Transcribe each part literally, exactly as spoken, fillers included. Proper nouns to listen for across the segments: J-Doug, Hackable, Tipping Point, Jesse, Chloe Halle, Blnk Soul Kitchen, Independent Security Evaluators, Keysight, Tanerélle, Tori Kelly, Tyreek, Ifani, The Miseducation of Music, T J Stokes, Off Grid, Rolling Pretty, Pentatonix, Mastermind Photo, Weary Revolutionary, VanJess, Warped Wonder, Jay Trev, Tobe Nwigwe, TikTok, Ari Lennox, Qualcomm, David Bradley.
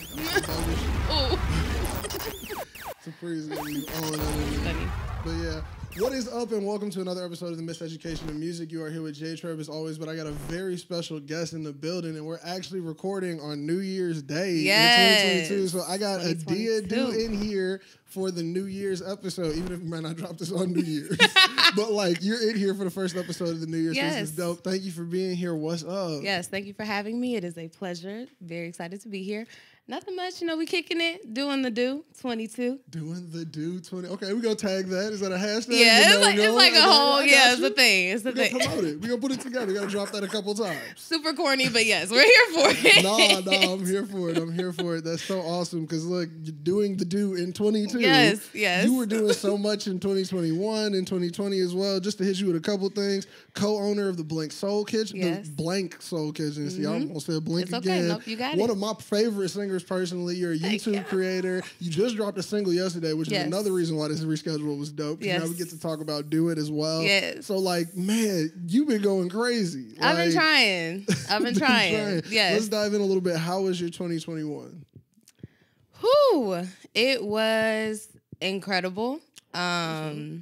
time. It's a praise to you. But yeah. What is up, and welcome to another episode of The Miseducation of Music. You are here with Jay Trev as always, but I got a very special guest in the building, and we're actually recording on New Year's Day yes. in twenty twenty-two. So I got a dia do in here for the New Year's episode, even if we might not drop this on New Year's. But like, you're in here for the first episode of the New Year's. Yes. So this is dope. Thank you for being here. What's up? Yes, thank you for having me. It is a pleasure. Very excited to be here. Nothing much, you know, we kicking it, doing the do, twenty-two. Doing the do, twenty. Okay, we're going to tag that. Is that a hashtag? Yeah, it's like, it's like a whole, yeah, it's a thing. It's a thing. We're going to promote it. We're going to put it together. We're going to drop that a couple times. Super corny, but yes, we're here for it. No, no, I'm here for it. I'm here for it. That's so awesome, because look, you're doing the do in twenty-two. Yes, yes. You were doing so much in twenty twenty-one and twenty twenty as well. Just to hit you with a couple things, co-owner of the Blnk Soul Kitchen. Yes. The Blnk Soul Kitchen. See, mm-hmm. I almost said Blnk it's again. Okay. Nope, you got One it. of my favorite singers personally. You're a YouTube you. creator. You just dropped a single yesterday, which yes. is another reason why this reschedule was dope. Yes. Now we get to talk about Do It as well. Yes. So like, man, you've been going crazy. I've like, been trying. I've been, been trying. trying. Yes. Let's dive in a little bit. How was your twenty twenty-one? Whew. It was incredible. Um, mm-hmm.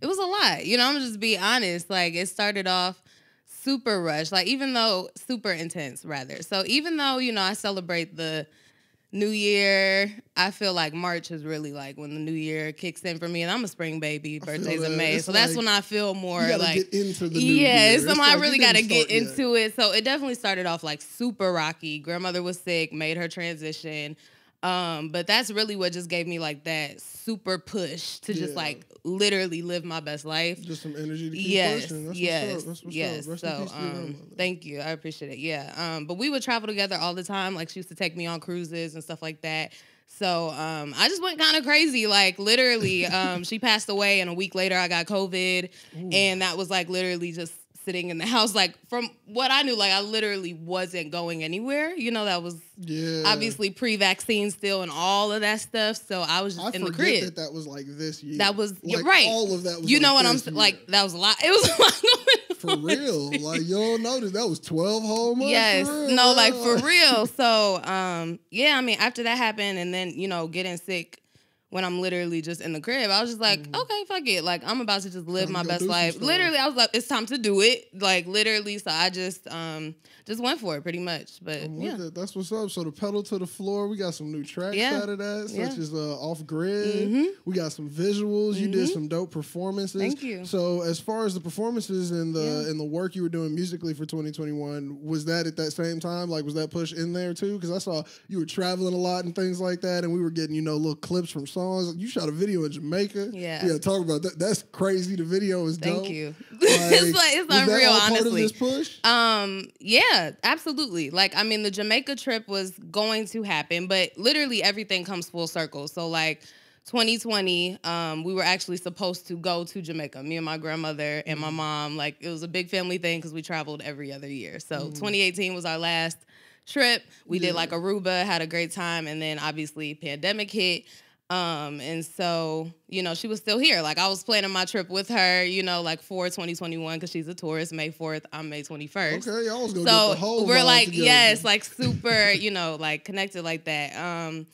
It was a lot. You know, I'm just be honest. Like, it started off super rush, like even though super intense rather. So even though, you know, I celebrate the new year, I feel like March is really like when the new year kicks in for me. And I'm a spring baby, birthday's in May. So like, that's when I feel more you like, get into the new yeah, year. Somehow like, I really got to get yet. into it. So it definitely started off like super rocky. Grandmother was sick, made her transition. Um, but that's really what just gave me like that super push to yeah. just like literally live my best life. Just some energy to keep yes, pushing. That's yes, what's up. That's what's yes. Up. So um, thank you, I appreciate it. Yeah, um, but we would travel together all the time. Like she used to take me on cruises and stuff like that. So um, I just went kind of crazy. Like literally, um, she passed away, and a week later I got COVID, Ooh. and that was like literally just sitting in the house. Like from what I knew, like I literally wasn't going anywhere. You know, that was yeah. obviously pre-vaccine still and all of that stuff. So I was just I in the crib. That, that was like this year. That was like, right. All of that was You like know what I'm year. like that was a lot. It was a lot going for real. Like y'all noticed that was twelve whole months. Yes. Real, no, like for real. So um yeah, I mean after that happened and then, you know, getting sick when I'm literally just in the crib, I was just like, mm-hmm. okay, fuck it. Like, I'm about to just live my best life. Literally, I was like, it's time to do it. Like, literally, so I just um, just went for it pretty much. But I'm yeah. with it. That's what's up. So the pedal to the floor, we got some new tracks yeah. out of that, such yeah. as uh, Off Grid. Mm-hmm. We got some visuals. Mm-hmm. You did some dope performances. Thank you. So as far as the performances and the yeah. and the work you were doing musically for twenty twenty-one, was that at that same time? Like, was that push in there too? Because I saw you were traveling a lot and things like that, and we were getting, you know, little clips from songs. You shot a video in Jamaica. Yeah. Yeah, talk about that. That's crazy. The video is dope. Thank you. Like, it's like it's was unreal, that all honestly. Part of this push? Um, yeah, absolutely. Like, I mean, the Jamaica trip was going to happen, but literally everything comes full circle. So like twenty twenty, um, we were actually supposed to go to Jamaica. Me and my grandmother and my mom. Like, it was a big family thing because we traveled every other year. So mm. twenty eighteen was our last trip. We yeah. did like Aruba, had a great time, and then obviously pandemic hit. Um, and so, you know, she was still here. Like, I was planning my trip with her, you know, like for twenty twenty-one, because she's a Taurus, May fourth, I'm May twenty-first. Okay, y'all was gonna get the whole we're like, together. Yes, like super, you know, like connected like that. Um,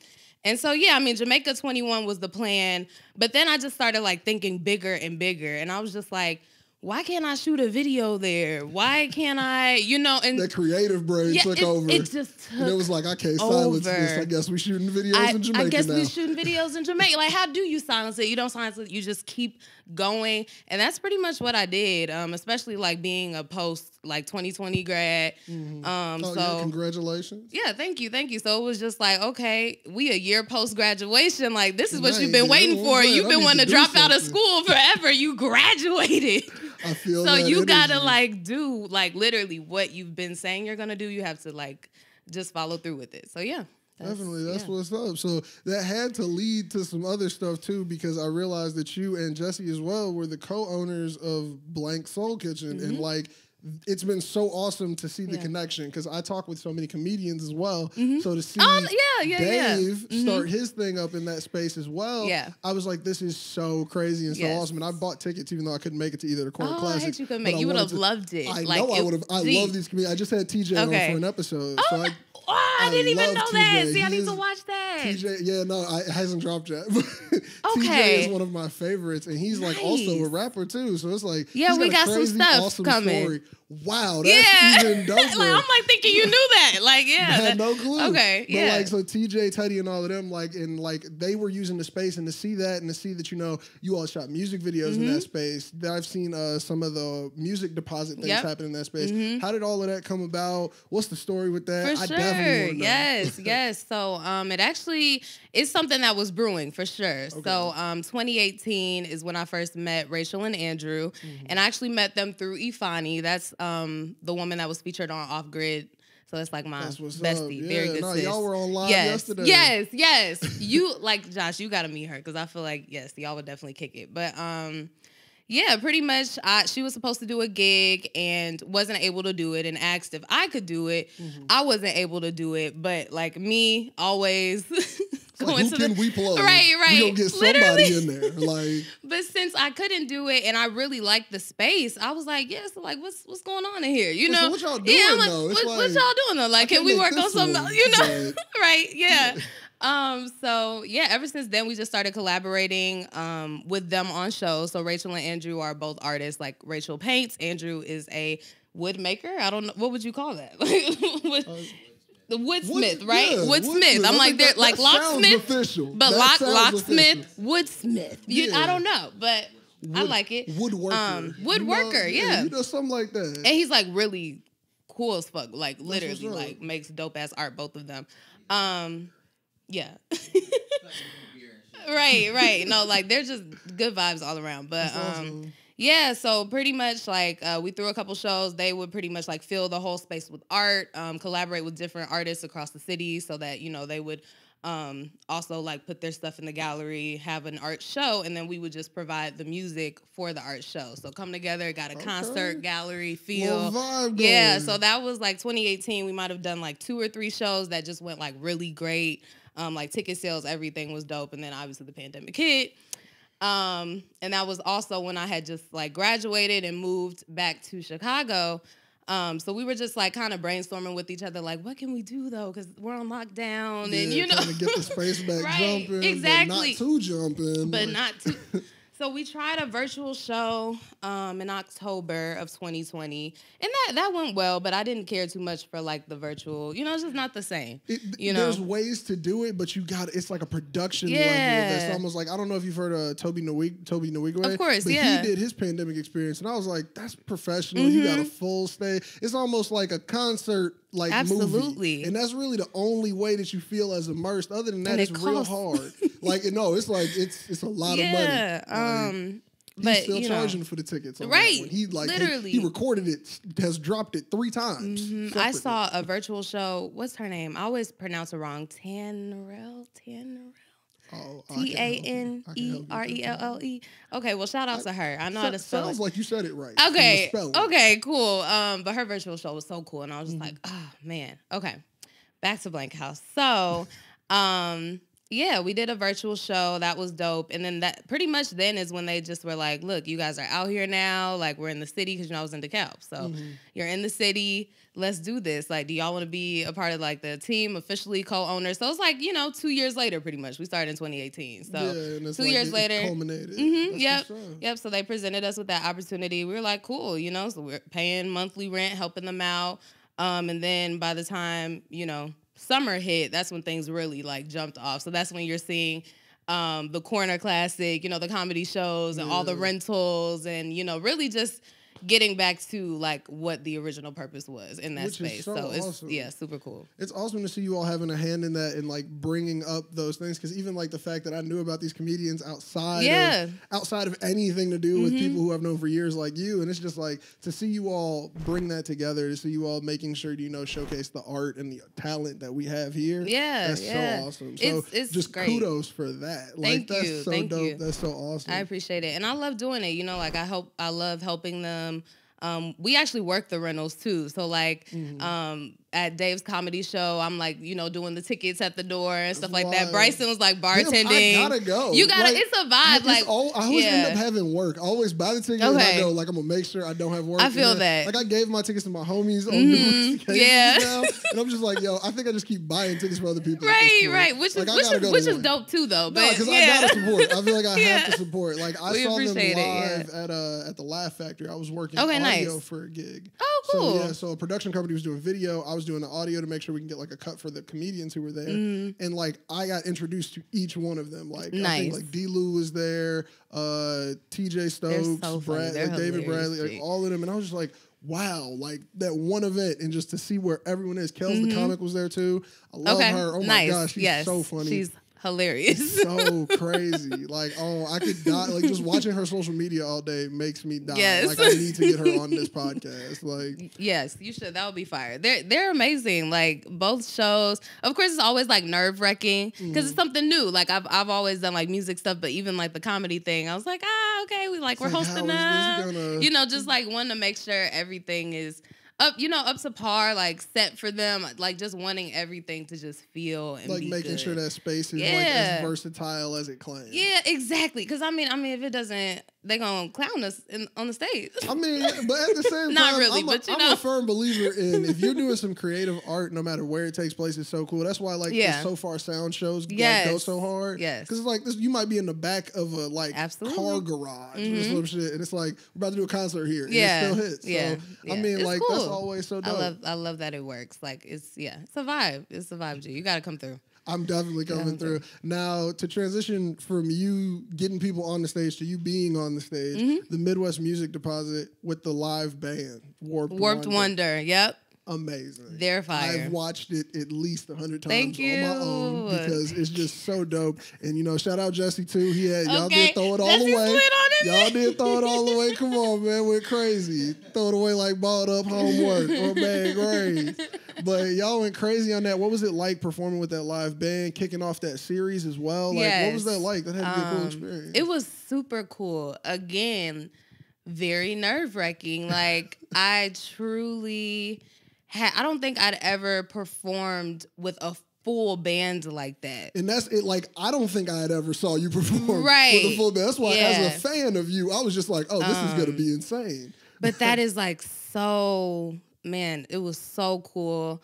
and so, yeah, I mean, Jamaica twenty-one was the plan, but then I just started like thinking bigger and bigger. And I was just like, why can't I shoot a video there? Why can't I, you know? And the creative brain yeah, took it, over. It just took and it was like, I can't silence over. this. I guess we shooting videos I, in Jamaica I guess now. we shooting videos in Jamaica. Like, how do you silence it? You don't silence it. You just keep going. And that's pretty much what I did, um, especially, like, being a post, like, twenty twenty grad. Mm-hmm. um, oh, so, yeah, congratulations. Yeah, thank you, thank you. So it was just like, okay, we a year post-graduation. Like, this is what Man, you've been waiting for. Man, you've been wanting to, to drop something. out of school forever. You graduated. I feel so you energy. gotta like do like literally what you've been saying you're gonna do. You have to like just follow through with it. So yeah. That's, Definitely, that's yeah. what's up. So that had to lead to some other stuff too, because I realized that you and Jesse as well were the co-owners of Blnk Soul Kitchen, mm-hmm. and like it's been so awesome to see the yeah. connection, because I talk with so many comedians as well. Mm-hmm. So to see um, yeah, yeah, Dave yeah. start mm-hmm. his thing up in that space as well, yeah. I was like, this is so crazy and so yes. awesome. And I bought tickets even though I couldn't make it to either the Corner oh, Classic. I hate you couldn't make it. You would have loved it. I like, know it I would have. I love these comedians. I just had T J okay. on for an episode. Oh, so I, Oh, I, I didn't even know T J. That. See, he I need is, to watch that. T J, yeah, no, I, it hasn't dropped yet. Okay. T J is one of my favorites, and he's nice. Like also a rapper too. So it's like, yeah, he's we got, got crazy, some stuff awesome coming. Story. Wow, that's yeah. even doper. Like, I'm like thinking you knew that. Like, yeah, I had no clue. Okay, yeah. But like, so T J, Teddy, and all of them, like, and like they were using the space, and to see that, and to see that you know you all shot music videos mm-hmm. in that space. That I've seen uh, some of the music deposit things yep. happen in that space. Mm-hmm. How did all of that come about? What's the story with that? For I sure. definitely want to know. Yes, yes. So um, it actually is something that was brewing for sure. Okay. So um, twenty eighteen is when I first met Rachel and Andrew, mm-hmm. and I actually met them through Ifani. That's um, the woman that was featured on Off Grid. So it's like my bestie, yeah. very good no, sis. Y'all were on live yes. yesterday. Yes, yes. You like Josh? You got to meet her because I feel like yes, y'all would definitely kick it. But um. Yeah, pretty much. I, she was supposed to do a gig and wasn't able to do it and asked if I could do it. Mm-hmm. I wasn't able to do it, but like me, always going like, who to can the, we plug? Right, right. We'll get somebody literally. In there. Like, but since I couldn't do it and I really liked the space, I was like, yes, yeah, so like what's what's going on in here? You know, so what y'all doing? Yeah, I'm like, though? What, like, what y'all doing though? Like, can we work on something? One, you know, but... right? Yeah. Um, so yeah, ever since then we just started collaborating um with them on shows. So Rachel and Andrew are both artists. Like Rachel paints, Andrew is a wood maker. I don't know what would you call that? wood, uh, the woodsmith, wood, right? Yeah, woodsmith. Wood I'm like they're like locksmith, but lock locksmith, official. Woodsmith. You, yeah. I don't know, but wood, I like it. Woodworker, um, woodworker, you know, yeah. You know something like that. And he's like really cool as fuck. Like literally, like right. makes dope ass art. Both of them. Um. Yeah. Right, right. No, like they're just good vibes all around. But um, yeah, so pretty much like uh, we threw a couple shows. They would pretty much like fill the whole space with art, um, collaborate with different artists across the city so that, you know, they would um, also like put their stuff in the gallery, have an art show, and then we would just provide the music for the art show. So come together, got a okay. concert, gallery, feel. Yeah, so that was like twenty eighteen. We might have done like two or three shows that just went like really great. Um, like ticket sales, everything was dope. And then obviously the pandemic hit. Um, and that was also when I had just like graduated and moved back to Chicago. Um, so we were just like kind of brainstorming with each other, like, what can we do though? Because we're on lockdown yeah, and you know, trying to get the space back right, jumping, exactly. But not too jumping, but like... not too. So we tried a virtual show um, in October of twenty twenty, and that, that went well, but I didn't care too much for, like, the virtual. You know, it's just not the same, it, you know? There's ways to do it, but you got it's like a production yeah. level that's almost like, I don't know if you've heard of Tobe Nwigwe. Tobe Nwigwe. Of course, but yeah. he did his pandemic experience, and I was like, that's professional. Mm-hmm. You got a full stage. It's almost like a concert. Like absolutely, movie. And that's really the only way that you feel as immersed. Other than that, and it's it real hard. Like no, it's like it's it's a lot yeah, of money. Um, like, he's but, still you charging know. For the tickets, on right? That one. He like literally he, he recorded it, has dropped it three times. Mm-hmm. I saw a virtual show. What's her name? I always pronounce it wrong. Tanerélle, Tanerélle. Oh, T A N E R E L L E. Okay, well, shout out I, to her. I know so, how to spell sounds it. Sounds like you said it right. Okay, okay, cool. Um, but her virtual show was so cool, and I was just mm-hmm. like, oh, man. Okay, back to Blnk House. So, um, yeah, we did a virtual show. That was dope. And then that pretty much then is when they just were like, look, you guys are out here now. Like, we're in the city because, you know, I was in DeKalb. So mm-hmm. you're in the city. Let's do this. Like, do y'all want to be a part of, like, the team, officially co-owner? So it's like, you know, two years later, pretty much. We started in twenty eighteen. So yeah, and it's two like years it later. Culminated. Mm-hmm, yep. Sure. Yep. So they presented us with that opportunity. We were like, cool, you know, so we're paying monthly rent, helping them out. Um, and then by the time, you know, summer hit, that's when things really, like, jumped off. So that's when you're seeing um, the Corner Classic, you know, the comedy shows and yeah. all the rentals and, you know, really just getting back to, like, what the original purpose was in that Which space. Is so, so it's, awesome. Yeah, super cool. It's awesome to see you all having a hand in that and, like, bringing up those things. Because even, like, the fact that I knew about these comedians outside, yeah. of, outside of anything to do with mm-hmm. people who I've known for years like you. And it's just, like, to see you all bring that together, to see you all making sure, you know, showcase the art and the talent that we have here. Yeah, That's yeah. so awesome. So it's, it's just great. Kudos for that. Like, Thank that's you. so Thank dope. You. That's so awesome. I appreciate it. And I love doing it. You know, like, I, hope, I love helping them. Um, we actually work the rentals too. So like, mm-hmm. um, at Dave's comedy show. I'm like, you know, doing the tickets at the door and stuff like, like that. Bryson was like bartending. Damn, I gotta go. You gotta. Like, it's a vibe. It's like all, I always yeah. end up having work. I always buy the tickets. Okay. And I go like I'm gonna make sure I don't have work. I feel then, that. Like I gave my tickets to my homies on mm-hmm. yeah. now, and I'm just like, yo, I think I just keep buying tickets for other people. Right, right. Which like, is which, is, which is dope too though. But because no, yeah. I gotta support. I feel like I yeah. have to support. Like I we saw them live it, yeah. at uh at the Laugh Factory. I was working okay, audio nice. for a gig. Oh, cool. So, yeah, so a production company was doing video. I was doing the audio to make sure we can get like a cut for the comedians who were there. Mm-hmm. And like I got introduced to each one of them. Like nice. I think like D. Lou was there, uh, T J Stokes, so Brad, like, David Bradley, like all of them. And I was just like, wow, like that one event, and just to see where everyone is. Kels mm-hmm. the comic was there too. I love okay. her. Oh nice. my gosh, she's yes. so funny. She's hilarious. So crazy. Like, oh, I could die. Like, just watching her social media all day makes me die. Yes. Like, I need to get her on this podcast. Like, yes, you should. That would be fire. They're, they're amazing. Like, both shows. Of course, it's always, like, nerve-wracking because mm. it's something new. Like, I've, I've always done, like, music stuff, but even, like, the comedy thing, I was like, ah, okay, we, like, it's we're like, hosting them. Gonna... You know, just, like, wanting to make sure everything is... up, you know, up to par, like set for them, like just wanting everything to just feel and like be making good. sure that space is yeah. like as versatile as it claims. Yeah, exactly. Because I mean, I mean, if it doesn't, they're gonna clown us in, on the stage. I mean, but at the same not time, really, I'm, but a, you know. I'm a firm believer in if you're doing some creative art, no matter where it takes place, it's so cool. That's why like yeah. the So Far Sound shows yes. like, go so hard. Yes, because it's like this, you might be in the back of a like Absolutely. car garage mm-hmm. or some shit, and it's like we're about to do a concert here. Yeah, and it still hits. So, yeah, yeah. I mean, it's like cool. that's always so dope. I love, I love that it works. Like it's yeah, it's a vibe. It's a vibe. G, you got to come through. I'm definitely coming yeah, through. Now, to transition from you getting people on the stage to you being on the stage, mm-hmm. the Midwest Music Deposit with the live band, Warped, Warped Wonder. Wonder. Yep. Amazing. They're fire. I've watched it at least a hundred times Thank you. on my own because it's just so dope. And, you know, shout out Jesse, too. He had, y'all okay. did throw it all Jesse's away. Y'all did throw it all away. Come on, man. We're crazy. Throw it away like balled up homework or bad grades. But y'all went crazy on that. What was it like performing with that live band, kicking off that series as well? Like, yes. what was that like? That had to be um, a cool experience. It was super cool. Again, very nerve-wracking. Like, I truly... I don't think I'd ever performed with a full band like that. And that's it. Like, I don't think I had ever saw you perform right. with a full band. That's why, yeah. as a fan of you, I was just like, oh, this um, is going to be insane. But that is, like, so, man, it was so cool.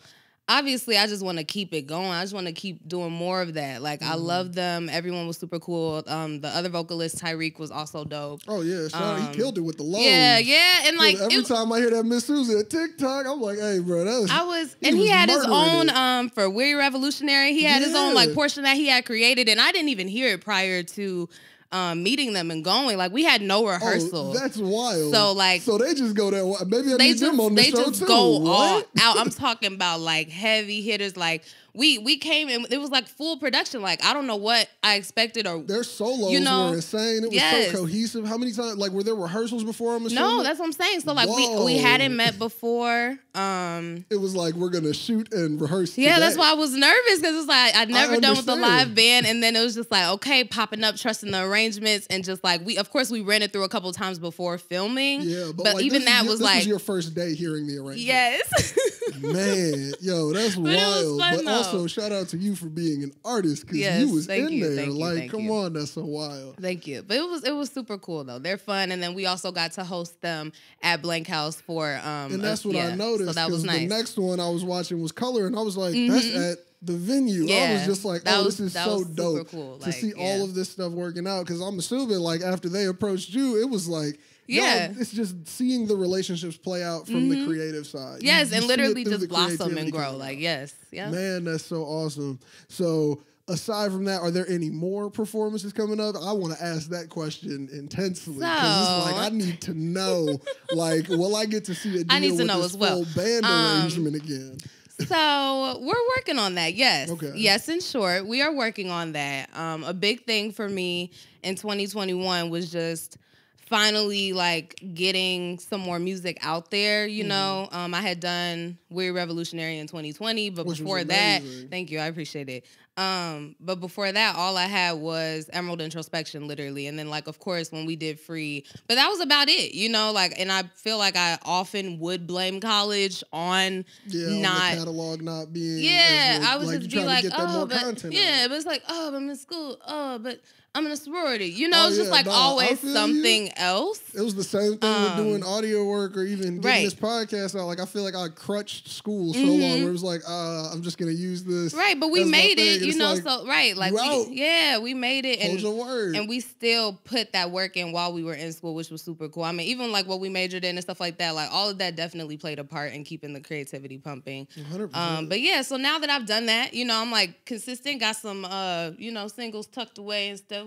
Obviously, I just want to keep it going. I just want to keep doing more of that. Like, mm. I love them. Everyone was super cool. Um, the other vocalist, Tyreek, was also dope. Oh, yeah. Sean, um, he killed it with the lows. Yeah, yeah. And, like... Every it, time I hear that Miss Susan at TikTok, I'm like, hey, bro, that was... I was... He and was he had his own, um, for Weary Revolutionary, he had yeah. his own, like, portion that he had created. And I didn't even hear it prior to... Um, meeting them and going, like, we had no rehearsal. Oh, that's wild. So like, so they just go there. Maybe I need them on the show too. They just go what? all out. I'm talking about like heavy hitters. Like we we came and it was like full production. Like I don't know what I expected or their solos you know, were insane. It was yes. so cohesive. How many times? Like were there rehearsals before? I'm assuming? No, that's what I'm saying. So like Whoa. we we hadn't met before. Um, it was like we're gonna shoot and rehearse. Yeah, today. that's why I was nervous because it's like I'd never I done with the live band, and then it was just like okay, popping up, trusting the arrangement. And just like we, of course, we ran it through a couple of times before filming. Yeah, but, but like, even that is, was this like was your first day hearing the arrangement. Yes, man, yo, that's but wild. Fun, but though. also, shout out to you for being an artist because yes, you was in you, there. You, like, come you. on, that's so wild. Thank you. But it was it was super cool though. They're fun, and then we also got to host them at Blnk House for. Um, and that's what a, I yeah, noticed. So that was nice. The next one I was watching was Color, and I was like, mm-hmm. that's at. The venue, yeah, I was just like, oh, was, this is so dope cool. like, to see yeah. all of this stuff working out. Because I'm assuming, like, after they approached you, it was like, yeah, it's just seeing the relationships play out from mm-hmm. the creative side. Yes, you, you and literally just blossom and grow. Like, yes. yeah. Man, that's so awesome. So... Aside from that, are there any more performances coming up? I want to ask that question intensely because so. it's like I need to know. Like, will I get to see a deal I need to with know this as well. full band um, arrangement again? So we're working on that. Yes, okay. yes. In short, we are working on that. Um, a big thing for me in twenty twenty-one was just finally like getting some more music out there. You mm. know, um, I had done We're Revolutionary in twenty twenty, but Which before that, thank you, I appreciate it. Um, but before that, all I had was Emerald Introspection, literally. And then, like, of course, when we did Free, but that was about it, you know, like, and I feel like I often would blame college on yeah, not on the catalog not being. Yeah, as, like, I would like, just be like, oh, but yeah, but it's like, oh, but I'm in school. Oh, but I'm in a sorority. You know, oh, it's just yeah, like nah, always something you. else. It was the same thing um, with doing audio work or even getting right. this podcast out. Like, I feel like I crutched school so mm-hmm. long where it was like, uh, I'm just going to use this. Right, but we made it. You know, like, so right, like we, yeah, we made it, and your word. and we still put that work in while we were in school, which was super cool. I mean, even like what we majored in and stuff like that, like all of that definitely played a part in keeping the creativity pumping. one hundred percent. Um, but yeah, so now that I've done that, you know, I'm like consistent, got some, uh, you know, singles tucked away and stuff.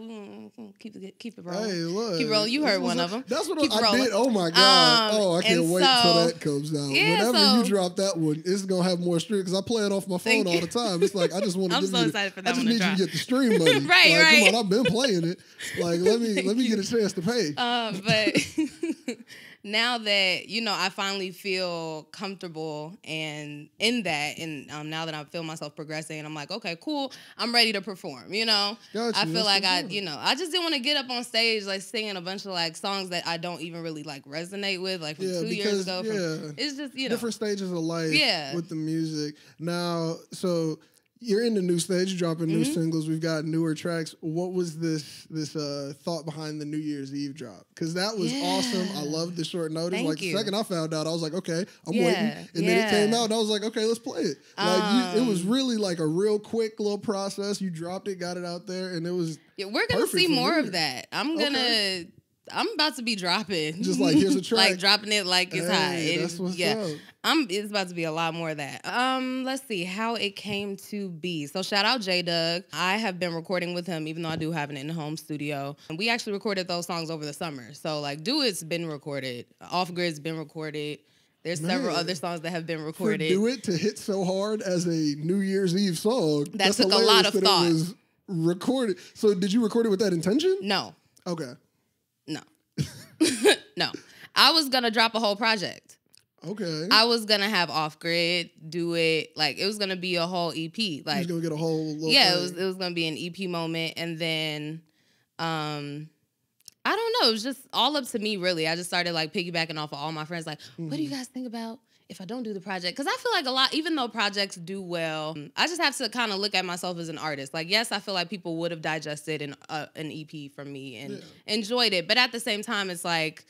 Keep it, keep it rolling. Hey, look, keep rolling. You heard one like, of them. That's what keep I rolling. did. Oh my god! Um, oh, I can't wait so, till that comes out. Yeah, Whenever so, you drop that one, it's gonna have more stream because I play it off my phone all the time. It's like I just want to. I'm so the, excited for that I just one need to you to get the stream money. right, like, right. Come on, I've been playing it. Like, let me let me get a chance to pay. Uh, but now that you know, I finally feel comfortable and in that, and um, now that I feel myself progressing, and I'm like, okay, cool, I'm ready to perform. You know, gotcha, I feel like I, you know, I just didn't want to get up on stage like singing a bunch of like songs that I don't even really like resonate with, like from yeah, two because, years ago. From, yeah, it's just you know different stages of life. Yeah. With the music now, so. You're in the new stage, you're dropping new mm-hmm. singles. We've got newer tracks. What was this this uh, thought behind the New Year's Eve drop? Because that was yeah. awesome. I loved the short notice. Thank like you. The second I found out, I was like, okay, I'm yeah. waiting. And yeah. then it came out, and I was like, okay, let's play it. Like um, you, it was really like a real quick little process. You dropped it, got it out there, and it was yeah. We're gonna see more of that. I'm gonna. Okay. I'm about to be dropping. Just like here's a track. Like dropping it like it's hey, hot. It, that's what's yeah. up. I'm it's about to be a lot more of that. Um, let's see how it came to be. So shout out J-Doug. I have been recording with him, even though I do have an in-home studio. And we actually recorded those songs over the summer. So like Do It's been recorded. Off Grid's been recorded. There's Man. several other songs that have been recorded. For Do It to hit so hard as a New Year's Eve song. That that's took a lot of that thought. It was recorded. So did you record it with that intention? No. Okay. No. No. I was going to drop a whole project. Okay. I was going to have Off Grid do it. Like, it was going to be a whole E P. Like, you was going to get a whole little Yeah, thing. it was it was going to be an E P moment. And then, um, I don't know. It was just all up to me, really. I just started, like, piggybacking off of all my friends. Like, mm. what do you guys think about if I don't do the project? Because I feel like a lot, even though projects do well, I just have to kind of look at myself as an artist. Like, yes, I feel like people would have digested an uh, an E P from me and yeah. enjoyed it. But at the same time, it's like,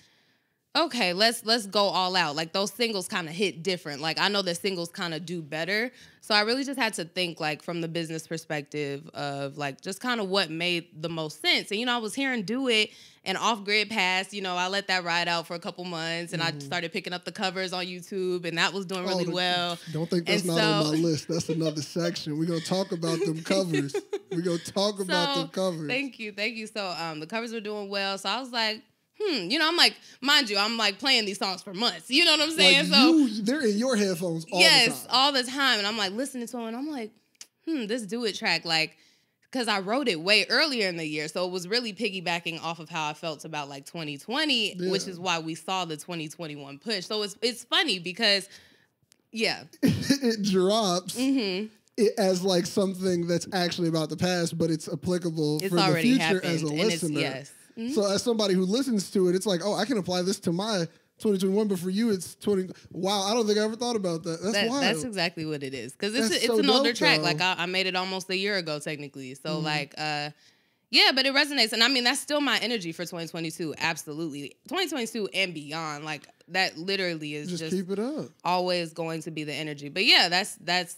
okay, let's let's go all out. Like, those singles kind of hit different. Like, I know that singles kind of do better. So I really just had to think, like, from the business perspective of, like, just kind of what made the most sense. And, you know, I was hearing Do It and Off Grid passed. You know, I let that ride out for a couple months, and mm-hmm. I started picking up the covers on YouTube, and that was doing really oh, well. Don't think that's and not so... on my list. That's another section. We're going to talk about them covers. We're going to talk so, about them covers. Thank you. Thank you. So um, the covers were doing well. So I was like, Hmm, you know, I'm like, mind you, I'm like playing these songs for months. You know what I'm saying? Like you, so they're in your headphones all yes, the time. Yes, all the time. And I'm like listening to them, and I'm like, hmm, this Do It track, like, because I wrote it way earlier in the year. So it was really piggybacking off of how I felt about like twenty twenty, yeah. which is why we saw the twenty twenty-one push. So it's it's funny because, yeah. it drops. Mm-hmm. It as like something that's actually about the past, but it's applicable it's for the future happened, as a listener. Yes. Mm-hmm. So as somebody who listens to it, it's like, oh, I can apply this to my twenty twenty-one, but for you, it's twenty. Wow, I don't think I ever thought about that. That's that, wild. That's exactly what it is, because it's a, it's so an dope, older track. Though. Like I, I made it almost a year ago, technically. So mm-hmm. like, uh, yeah, but it resonates, and I mean that's still my energy for twenty twenty-two. Absolutely, twenty twenty-two and beyond. Like that literally is just, just keep it up. Always going to be the energy. But yeah, that's that's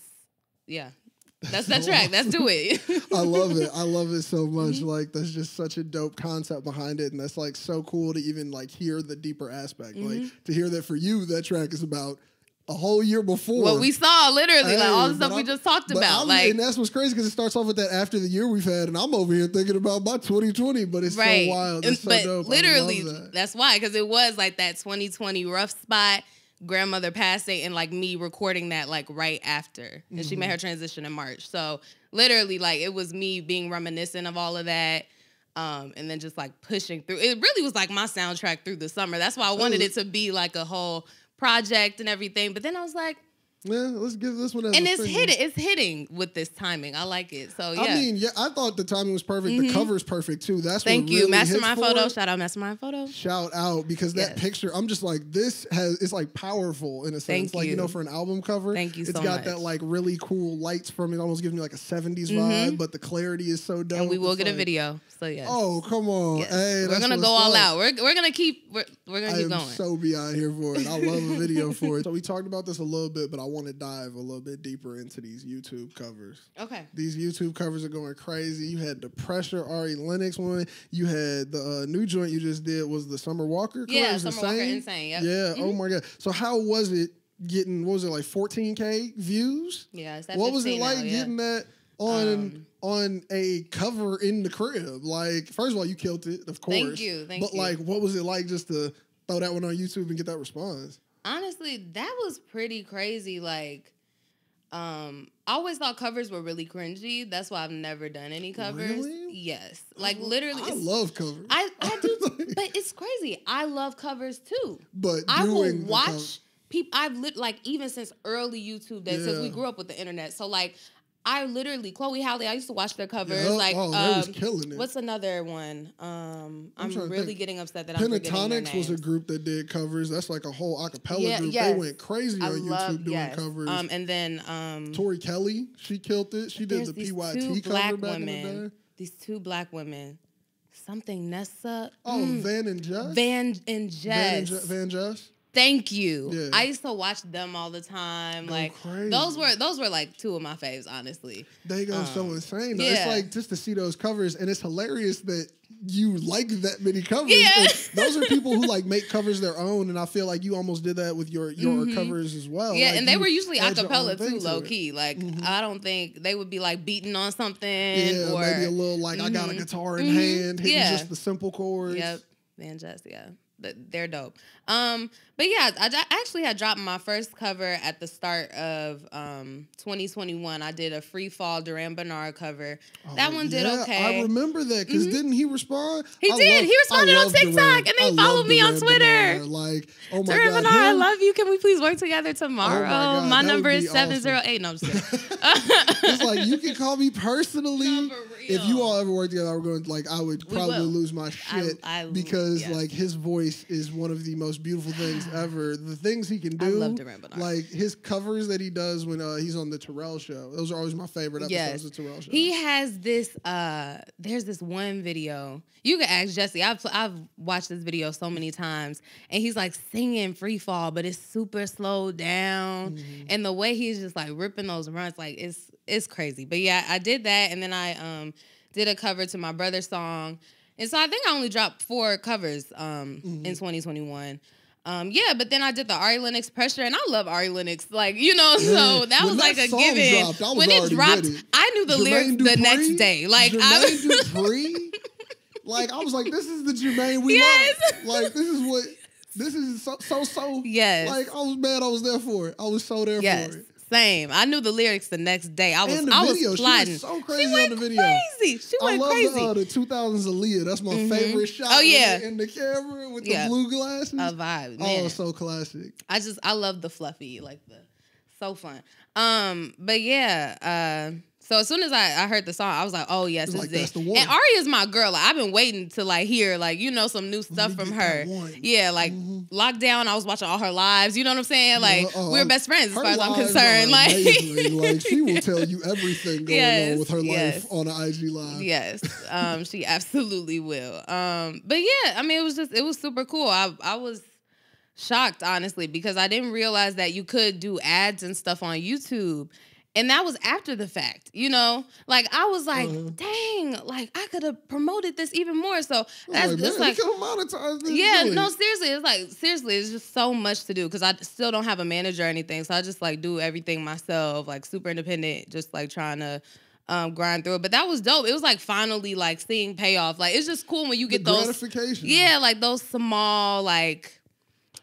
yeah. That's that track. That's Do It. I love it. I love it so much. Mm-hmm. Like, that's just such a dope concept behind it. And that's, like, so cool to even, like, hear the deeper aspect. Mm-hmm. Like, to hear that for you, that track is about a whole year before. What we saw, literally. Hey, like, all the stuff I, we just talked about. I'm, like, and that's what's crazy, because it starts off with that after the year we've had. And I'm over here thinking about my twenty twenty. But it's right. so wild. It's so but dope. Literally, that. that's why. Because it was, like, that twenty twenty rough spot. Grandmother passing and like me recording that like right after, and mm-hmm. she made her transition in March. So literally, like it was me being reminiscent of all of that, um, and then just like pushing through. It really was like my soundtrack through the summer. That's why I wanted it to be like a whole project and everything. But then I was like, Yeah, let's give this one. And it's hitting. It's hitting with this timing. I like it. So yeah. I mean, yeah, I thought the timing was perfect. Mm-hmm. The cover's perfect too. That's thank what you, really Mastermind Photo. It. Shout out Mastermind Photo. Shout out because that yes. picture. I'm just like this has. It's like powerful in a sense. Thank like you. you know, for an album cover. Thank you. It's so got much. that like really cool lights from it. Almost gives me like a seventies mm-hmm. vibe, but the clarity is so dope. And we will it's get like, a video. So yes. Oh come on! Yes. Hey, we're that's gonna go all like. out. We're we're gonna keep. We're, we're gonna I keep am going. So beyond here for it. I love a video for it. So we talked about this a little bit, but I want to dive a little bit deeper into these YouTube covers. Okay. These YouTube covers are going crazy. You had the Pressure Ari Lennox one. You had the uh, new joint you just did was the Summer Walker. Yeah, Summer insane. Walker insane. Yep. Yeah. Mm-hmm. Oh my god. So how was it getting? What was it like? fourteen K views. Yeah. It's that what was it like now, yeah. getting that on um, on a cover in the crib? Like, first of all, you killed it, of course. Thank you. Thank but, you. But like, what was it like just to throw that one on YouTube and get that response? Honestly, that was pretty crazy. Like, um, I always thought covers were really cringy. That's why I've never done any covers. Really? Yes. Like, I, literally. I love covers. I, I do, but it's crazy. I love covers, too. But I will watch people. I've, lit like, even since early YouTube days, because yeah. we grew up with the internet. So, like, I literally, Chloe Halle, I used to watch their covers. Yep. Like, oh, um, was killing it. What's another one? Um, I'm, I'm really getting upset that I'm forgetting their names. Pentatonix was a group that did covers. That's like a whole acapella yeah, group. Yes. They went crazy I on love, YouTube doing yes. covers. Um, and then um, Tori Kelly, she killed it. She did the P Y T cover back women, in the day. These two black women. Something Nessa. Oh, mm. Van and Jess? Van and Jess. VanJess. Thank you. Yeah. I used to watch them all the time. Go like crazy. those were those were like two of my faves, honestly. They go um, so insane. Yeah. It's like just to see those covers, and it's hilarious that you like that many covers. Yeah. Those are people who like make covers their own, and I feel like you almost did that with your your mm-hmm. covers as well. Yeah, like, and they were usually acapella too, low key. Like mm-hmm. I don't think they would be like beating on something. Yeah, or maybe a little like mm-hmm. I got a guitar in mm-hmm. hand, hitting yeah. just the simple chords. Yep, VanJess, yeah. They're dope. Um, but yeah, I actually had dropped my first cover at the start of um, twenty twenty-one. I did a Free Fall Durand Bernard cover. Oh, that one did yeah, okay. I remember that because mm-hmm. didn't he respond? He I did. Love, he responded on TikTok Durand. and they I followed me Durand on Twitter. Bernard. Like, oh my Durand God. Bernard, I love you. Can we please work together tomorrow? Oh my, my number is seven zero eight. Awesome. No, I'm just kidding. It's like, you can call me personally. No, if you all ever worked together, I, were going, like, I would probably lose my shit I, I, because yeah. like his voice is one of the most beautiful things ever. The things he can do. I love Durand Bernard. Like his covers that he does when uh, he's on the Tanerélle show. Those are always my favorite episodes yes. of Tanerélle show. He has this, uh, there's this one video. You can ask Jesse. I've, I've watched this video so many times. And he's like singing Free Fall, but it's super slowed down. Mm-hmm. And the way he's just like ripping those runs, like it's, it's crazy. But yeah, I did that. And then I um, did a cover to my brother's song. And so I think I only dropped four covers um, mm-hmm. in twenty twenty-one. Um, yeah, but then I did the Ari Lennox Pressure, and I love Ari Lennox. Like, you know, so that when was that like a given. Dropped, when it dropped, ready. I knew the Jermaine lyrics Dupri? the next day. Like, I, like, I was like, this is the Jermaine we yes. love. Like, this is what, this is so, so, so. Yes. Like, I was mad I was there for it. I was so there yes. for it. Same. I knew the lyrics the next day. I was, and the I video. was plotting. She was so crazy she went on the video. Crazy. She went crazy. I love crazy. The, uh, the two thousands Aaliyah. That's my mm-hmm. favorite shot. Oh yeah, in the camera with yeah. the blue glasses. A vibe. Man. Oh, so classic. I just I love the fluffy, like the so fun. Um, but yeah. Uh, so as soon as I, I heard the song, I was like, oh yes, this like, is it. And Ari is my girl. Like, I've been waiting to like hear like you know some new stuff from her. Yeah, like mm-hmm. lockdown. I was watching all her lives. You know what I'm saying? Like yeah, uh, we were best friends as far as I'm concerned. Like, like she will tell you everything going yes, on with her life yes. on an I G live. Yes, um, she absolutely will. Um, but yeah, I mean it was just it was super cool. I I was. shocked, honestly, because I didn't realize that you could do ads and stuff on YouTube. And that was after the fact, you know? Like, I was like, uh-huh. dang, like, I could have promoted this even more. So that's like, just like, monetize this yeah, really. no, seriously. It's like, seriously, it's just so much to do because I still don't have a manager or anything. So I just like do everything myself, like super independent, just like trying to Um, grind through it. But that was dope. It was like finally like seeing payoff. Like, it's just cool when you get the those gratification. Yeah, like those small, like,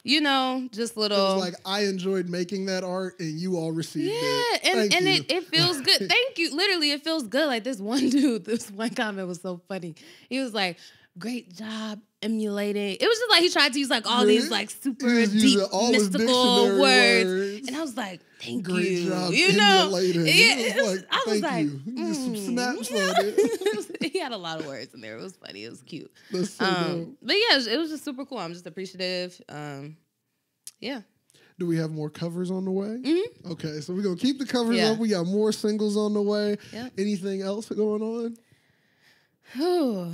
you know, just little. It was like, I enjoyed making that art and you all received yeah, it. Yeah, and, and it, it feels good. Thank you. Literally, it feels good. Like this one dude, this one comment was so funny. He was like, great job emulating. It was just like he tried to use like all right. these like super deep mystical words. words. And I was like, thank great you. Job you know, emulating. Yeah, was like, I was like, you. Mm. Just some snaps on it. He had a lot of words in there. It was funny. It was cute. That's so um, dope. But yeah, it was just super cool. I'm just appreciative. Um, yeah. Do we have more covers on the way? Mm-hmm. Okay, so we're going to keep the covers yeah. up. We got more singles on the way. Yep. Anything else going on? Ooh.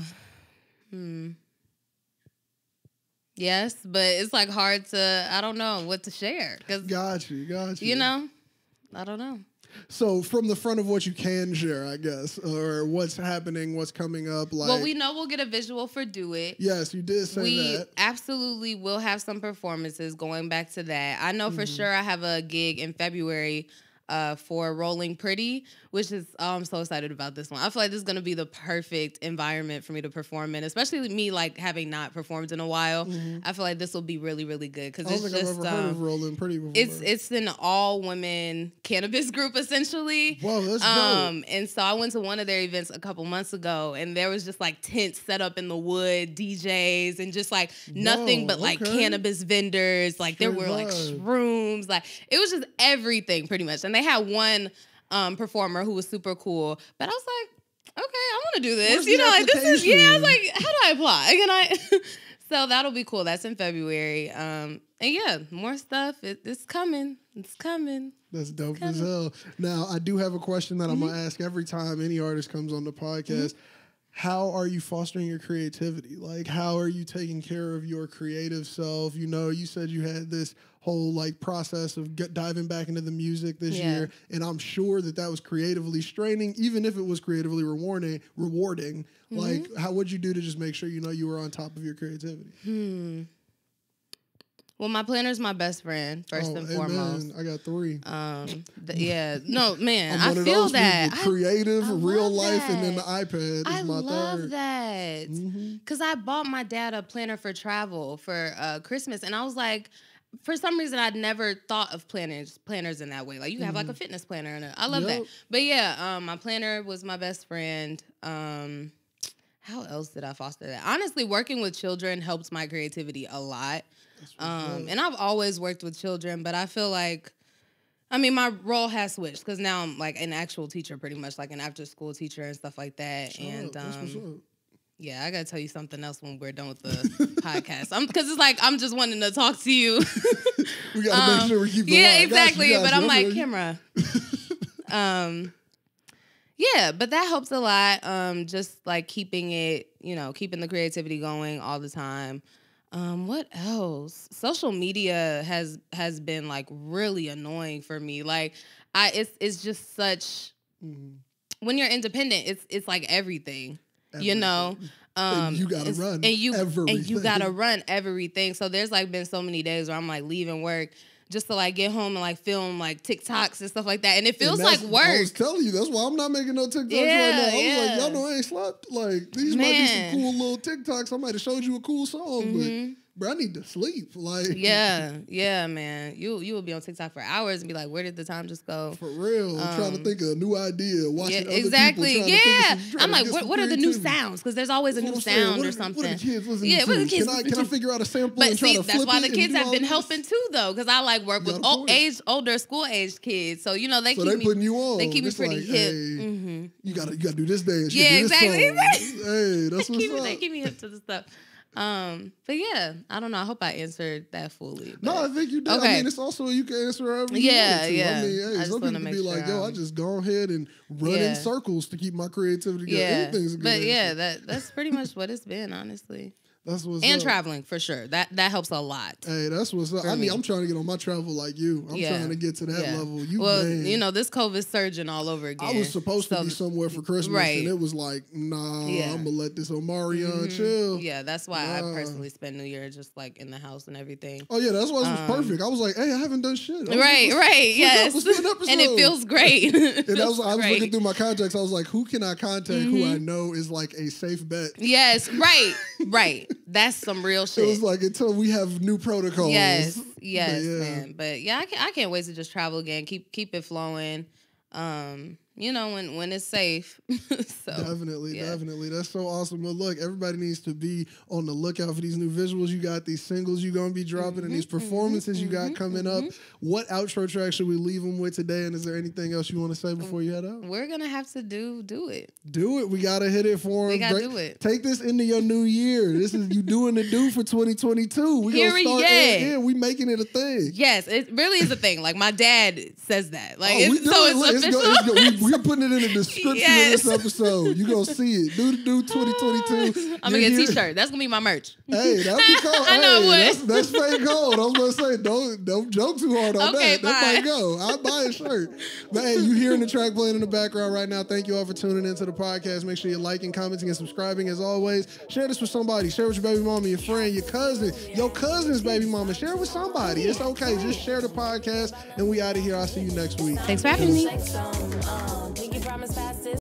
Hmm. Yes, but it's like hard to, I don't know what to share. Got you, got you. You know, I don't know. So from the front of what you can share, I guess, or what's happening, what's coming up. Like, well, we know we'll get a visual for Do It. Yes, you did say we that. We absolutely will have some performances going back to that. I know for mm-hmm. sure I have a gig in February uh, for Rolling Pretty, which is, oh, I'm so excited about this one. I feel like this is going to be the perfect environment for me to perform in, especially me, like, having not performed in a while. Mm-hmm. I feel like this will be really, really good. Cause I don't it's think just, I've ever um, heard of Rolling Pretty before. It's, it's an all-women cannabis group, essentially. Wow, that's um, dope. And so I went to one of their events a couple months ago, and there was just, like, tents set up in the wood, D Js, and just, like, nothing Whoa, but, like, okay. cannabis vendors. Like, sure there were, like, shrooms. Like, it was just everything, pretty much. And they They had one um, performer who was super cool, but I was like, okay, I want to do this. Where's you know, like this is yeah. I was like, how do I apply? Can I? So that'll be cool. That's in February, um, and yeah, more stuff. It, it's coming. It's coming. That's dope coming. as hell. Now, I do have a question that mm-hmm. I'm gonna ask every time any artist comes on the podcast. Mm-hmm. How are you fostering your creativity? Like, how are you taking care of your creative self? You know, you said you had this whole, like, process of get diving back into the music this yeah. year, and I'm sure that that was creatively straining, even if it was creatively rewarding. Rewarding, mm-hmm. Like, how would you do to just make sure, you know, you were on top of your creativity? Hmm. Well, my planner's my best friend, first oh, and amen. foremost. I got three. Um, th yeah. No, man, I feel that. People. Creative, I, I real life, that. and then the iPad is I my third. I love that. Because mm-hmm. I bought my dad a planner for travel for uh, Christmas, and I was like, for some reason, I'd never thought of planners planners in that way. Like, you have, mm-hmm. like, a fitness planner. and a, I love yep. that. But, yeah, um, my planner was my best friend. Um, how else did I foster that? Honestly, working with children helps my creativity a lot. Um, and I've always worked with children, but I feel like, I mean, my role has switched because now I'm like an actual teacher, pretty much like an after school teacher and stuff like that. Shut and up, um, yeah, I got to tell you something else when we're done with the podcast. I'm because it's like, I'm just wanting to talk to you. We got to um, make sure we keep the Yeah, line. exactly. Gosh, but gosh, I'm like, camera. um, yeah, but that helps a lot. Um, just like keeping it, you know, keeping the creativity going all the time. Um, what else? Social media has has been like really annoying for me. Like, I it's it's just such mm-hmm. when you're independent, it's it's like everything, everything. you know. Um, and you gotta run, and you everything. and you gotta run everything. So there's like been so many days where I'm like leaving work just to like get home and like film like TikToks and stuff like that, and it feels and like work. I was telling you, that's why I'm not making no TikToks yeah, right now. I was yeah. like, y'all know I ain't slept. Like, these Man. might be some cool little TikToks. I might have showed you a cool song, mm-hmm. but bro, I need to sleep. Like, yeah, yeah, man. You you will be on TikTok for hours and be like, where did the time just go? For real, um, I'm trying to think of a new idea. Watching yeah, exactly. Other people yeah, to some, I'm like, what, what are the new sounds? Because there's always a new sound or something. What are the kids listening yeah, to? What are the kids can I, can I figure out a sample? But and see, try to that's why the kids have been helping too, though, because I like. work with old age, older school age kids, so you know they so keep they me. Putting you on. They keep it's me pretty like, hip. Hey, mm-hmm. You gotta, you gotta do this dance. Yeah, exactly. Hey, that's they what's keep, up. They keep me hip to the stuff. Um, but yeah, I don't know. I hope I answered that fully. But. No, I think you did. Okay. I mean, it's also you can answer however you yeah, want to. Yeah, I mean, hey, I some people be sure like, "Yo, I'm... I just go ahead and run yeah. in circles to keep my creativity going." Yeah, Anything's good. but yeah, that that's pretty much what it's been, honestly. That's what's and up. traveling for sure. That that helps a lot. Hey, that's what's up. I mean, me. I'm trying to get on my travel like you. I'm yeah. trying to get to that yeah. level. You well, man. you know, this COVID's surging all over again. I was supposed so, to be somewhere for Christmas, right. and it was like, nah, yeah. I'm gonna let this Omarion mm-hmm. chill. Yeah, that's why nah. I personally spent New Year just like in the house and everything. Oh yeah, that's why um, it was perfect. I was like, hey, I haven't done shit. Right, like, right, yes. And it feels great. It feels and I was, I was looking through my contacts. I was like, who can I contact mm-hmm. who I know is like a safe bet? Yes, right, right. That's some real shit. It was like until we have new protocols. Yes, yes, but yeah. man. But yeah, I can't, I can't wait to just travel again. Keep keep it flowing. Um, you know, when when it's safe. So, definitely, yeah. definitely. That's so awesome. But look, everybody needs to be on the lookout for these new visuals. You got these singles you're going to be dropping mm-hmm, and these performances mm-hmm, you got coming mm-hmm. up. What outro track should we leave them with today? And is there anything else you want to say before you head out? We're going to have to do do it. Do it. We got to hit it for them. We got to do it. Take this into your new year. This is you doing the do for twenty twenty-two. We gonna start it again. We making it a thing. Yes, it really is a thing. Like my dad says that. Like oh, it's, so it's, it's official. Go, it's go, we, we're putting it in the description yes. of this episode. You gonna see it. Do the do twenty twenty-two. I'm gonna get a T-shirt. That's gonna be my merch. Hey, that'd be cool. I hey, know it would. That's, that's fake gold. I was gonna say don't don't joke too hard on okay, that. Bye. That might go. I'll buy a shirt. But hey, you hearing the track playing in the background right now. Thank you all for tuning into the podcast. Make sure you're liking, commenting, and subscribing as always. Share this with somebody. Share with your baby mama, your friend, your cousin, your cousin's baby mama. Share it with somebody. It's okay. Just share the podcast, and we out of here. I'll see you next week. Thanks for having me.